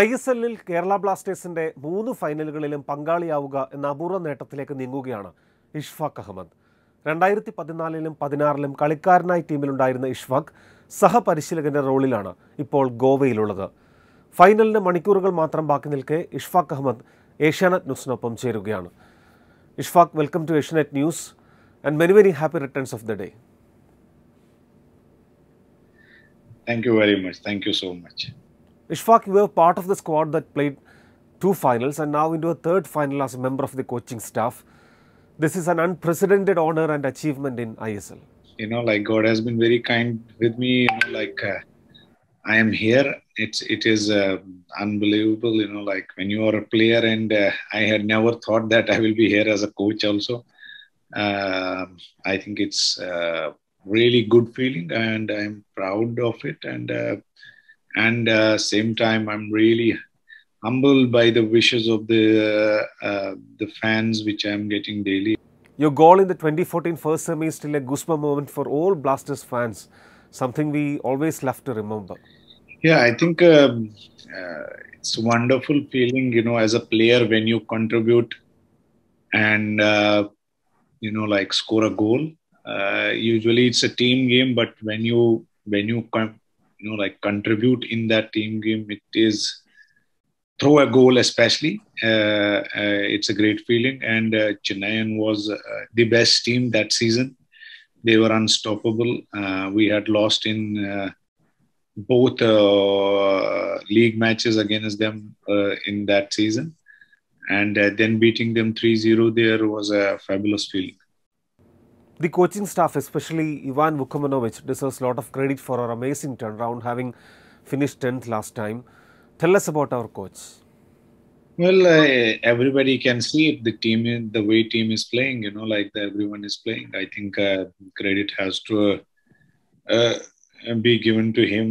ISLil Kerala Blastersinte 3 ഫൈനലുകളിലും പങ്കാളിയാവുക എന്ന അപൂർവ നേട്ടത്തിലേക്ക് നീങ്ങുകയാണ് ഇഷ്ഫാഖ് അഹമ്മദ്. 2014ലും 16ലും കളിക്കാരനായി ടീമിലുണ്ടായിരുന്ന ഇഷ്ഫാഖ് സഹപരിശീലകന്റെ റോളിലാണ് ഇപ്പോൾ ഗോവയിലുള്ളത്. ഫൈനലിന് മണിക്കൂറുകൾ മാത്രം ബാക്കി നിൽക്കെ ഇഷ്ഫാഖ് അഹമ്മദ് ഏഷ്യാനെറ്റ് ന്യൂസിനൊപ്പം ചേരുകയാണ്. Ishfaq, welcome to Asianet news and many happy returns of the day. Thank you very much. Thank you so much. Ishfaq, you were part of the squad that played 2 finals and now into a 3rd final as a member of the coaching staff. This is an unprecedented honor and achievement in ISL. You know, like God has been very kind with me. You know, like I am here. It is unbelievable. You know, like when you are a player, and I had never thought that I will be here as a coach also. I think it's really good feeling, and I'm proud of it, and same time I'm really humbled by the wishes of the fans which I'm getting daily. Your goal in the 2014 first semi is still a goosebump moment for all Blasters fans, something we always love to remember. Yeah, I think it's a wonderful feeling, you know, as a player when you contribute and you know, like score a goal. Usually it's a team game, but when you contribute in that team game, it is throw a goal especially. It's a great feeling. And Chennai was the best team that season. They were unstoppable. We had lost in both league matches against them in that season. And then beating them 3-0 there was a fabulous feeling. The coaching staff, especially Ivan Vukomanovic, deserves a lot of credit for our amazing turnaround, having finished 10th last time. Tell us about our coach. Well, everybody can see it, the way team is playing, you know, like everyone is playing. I think credit has to be given to him,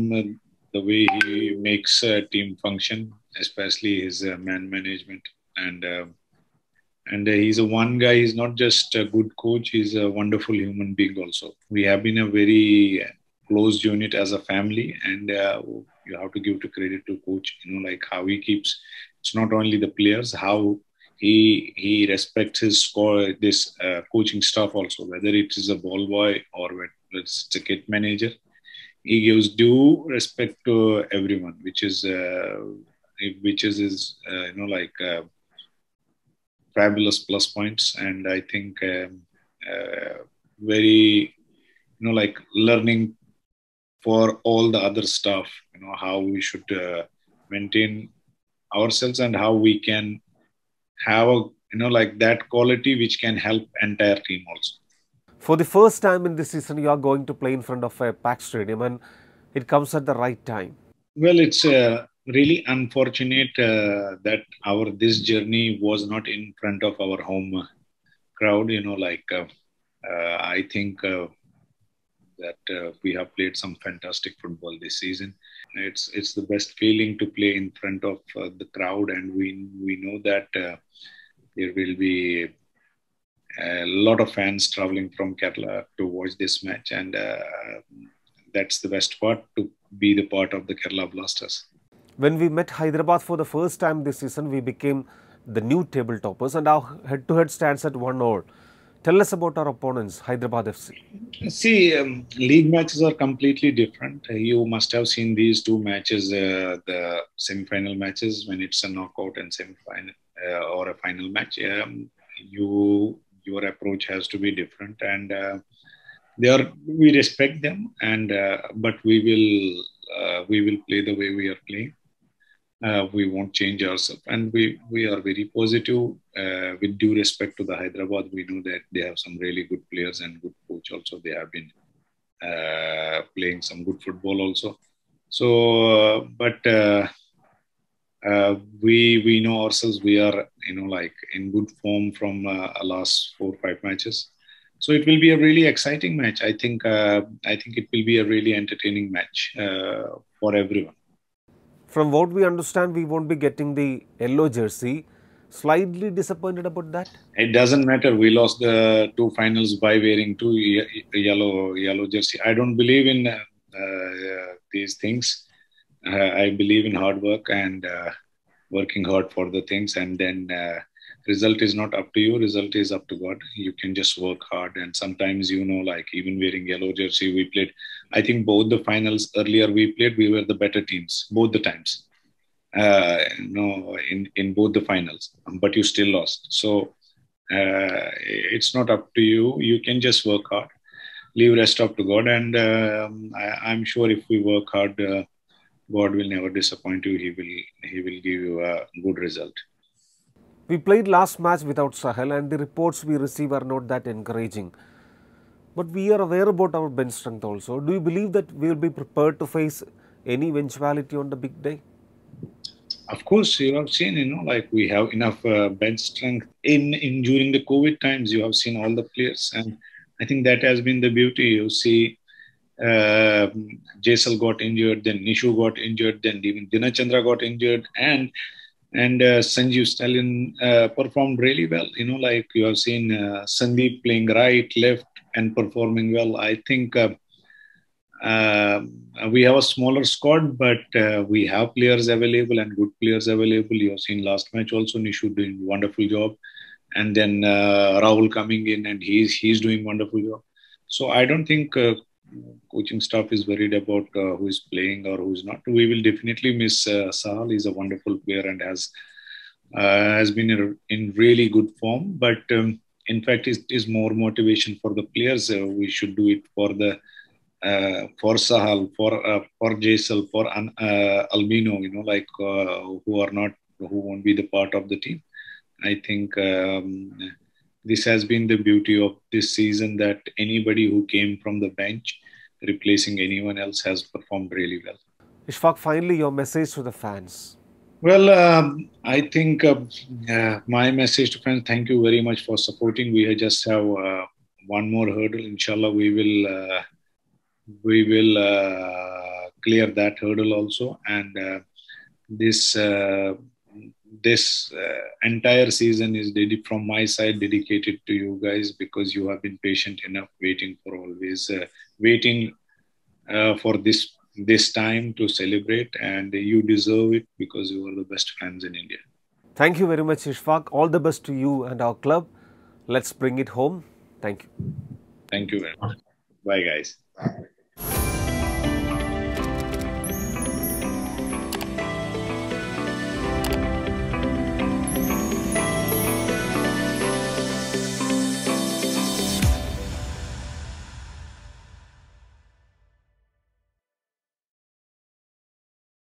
the way he makes team function, especially his man management. And he's a one guy. He's not just a good coach. He's a wonderful human being also. We have been a very close unit as a family, and you have to give credit to coach. You know, like how he keeps. It's not only the players. How he respects his score. This coaching staff also. Whether it is a ball boy or whether it's a kit manager, he gives due respect to everyone, which is his fabulous plus points. And I think very, you know, like learning for all the other staff, you know, how we should maintain ourselves and how we can have a, you know, like that quality which can help entire team also. For the first time in this season, you are going to play in front of a packed stadium, and it comes at the right time. Well, it's really unfortunate that this journey was not in front of our home crowd. You know, like I think that we have played some fantastic football this season. It's the best feeling to play in front of the crowd, and we know that there will be a lot of fans traveling from Kerala to watch this match, and that's the best part, to be the part of the Kerala Blasters. When we met Hyderabad for the first time this season, we became the new table toppers, and our head-to-head stands at 1-1. Tell us about our opponents, Hyderabad FC. See, league matches are completely different. You must have seen these 2 matches, the semi-final matches, when it's a knockout and semi-final or a final match. Your approach has to be different, and we respect them, and but we will play the way we are playing. We won't change ourselves, and we are very positive. With due respect to the Hyderabad, we know that they have some really good players and good coach also. They have been playing some good football also. So, we know ourselves. We are, you know, like in good form from last 4 or 5 matches. So it will be a really exciting match. I think it will be a really entertaining match for everyone. From what we understand, we won't be getting the yellow jersey. Slightly disappointed about that? It doesn't matter. We lost the 2 finals by wearing 2 yellow jersey. I don't believe in these things. I believe in hard work and working hard for the things, and then result is not up to you, result is up to God. You can just work hard, and sometimes, you know, like even wearing yellow jersey, we played, I think both the finals earlier we played, we were the better teams, both the times, in both the finals, but you still lost. So it's not up to you, you can just work hard, leave rest up to God, and I'm sure if we work hard, God will never disappoint you. He will give you a good result. We played last match without Sahal, and the reports we receive are not that encouraging. But we are aware about our bench strength also. Do you believe that we will be prepared to face any eventuality on the big day? Of course, you have seen, you know, like we have enough bench strength in during the COVID times. You have seen all the players, and I think that has been the beauty. You see, Jaisal got injured, then Nishu got injured, then even Dina Chandra got injured, and Sanjeev Stalin performed really well. You know, like you have seen Sandeep playing right, left, and performing well. I think we have a smaller squad, but we have players available and good players available. You have seen last match also, Nishu doing a wonderful job, and then Rahul coming in, and he's doing wonderful job. So I don't think coaching staff is worried about who is playing or who is not. We will definitely miss Sahal. He's a wonderful player and has been in really good form. But in fact, it is more motivation for the players. We should do it for the for Sahal, for Jaisal, for Albino. You know, like who won't be the part of the team. I think this has been the beauty of this season, that anybody who came from the bench replacing anyone else has performed really well. Ishfaq, finally, your message to the fans. Well, I think my message to fans, thank you very much for supporting. We just have one more hurdle. Inshallah, we will clear that hurdle also. And this entire season is from my side dedicated to you guys, because you have been patient enough, waiting for this time to celebrate, and you deserve it because you are the best fans in India. Thank you very much, Ishfaq. All the best to you and our club. Let's bring it home. Thank you. Thank you very much. Bye, guys. Bye.